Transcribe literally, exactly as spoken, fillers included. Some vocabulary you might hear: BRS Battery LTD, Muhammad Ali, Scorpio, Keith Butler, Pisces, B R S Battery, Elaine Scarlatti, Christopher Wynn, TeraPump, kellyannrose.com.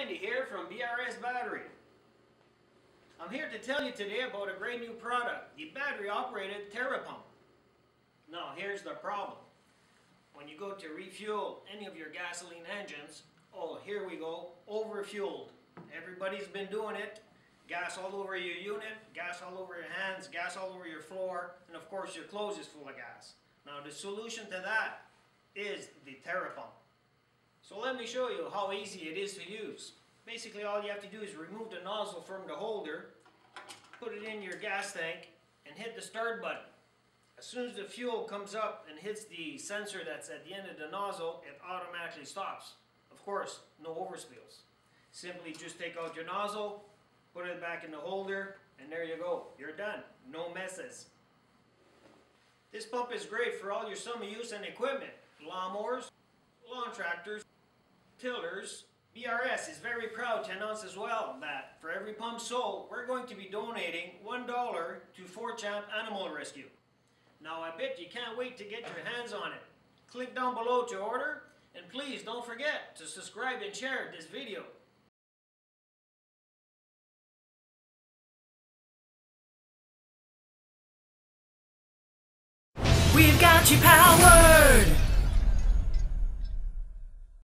Andy here from B R S Battery. I'm here to tell you today about a great new product, the battery operated TeraPump. Now here's the problem. When you go to refuel any of your gasoline engines, oh here we go, overfueled. Everybody's been doing it. Gas all over your unit, gas all over your hands, gas all over your floor, and of course your clothes is full of gas. Now the solution to that is the TeraPump. So let me show you how easy it is to use. Basically all you have to do is remove the nozzle from the holder, put it in your gas tank, and hit the start button. As soon as the fuel comes up and hits the sensor that's at the end of the nozzle, it automatically stops. Of course, no overspills. Simply just take out your nozzle, put it back in the holder, and there you go. You're done. No messes. This pump is great for all your summer use and equipment. Lawnmowers, lawn tractors, tillers. B R S is very proud to announce as well that for every pump sold, we're going to be donating one dollar to four champ Animal Rescue. Now I bet you can't wait to get your hands on it. Click down below to order, and please don't forget to subscribe and share this video. We've got you powered!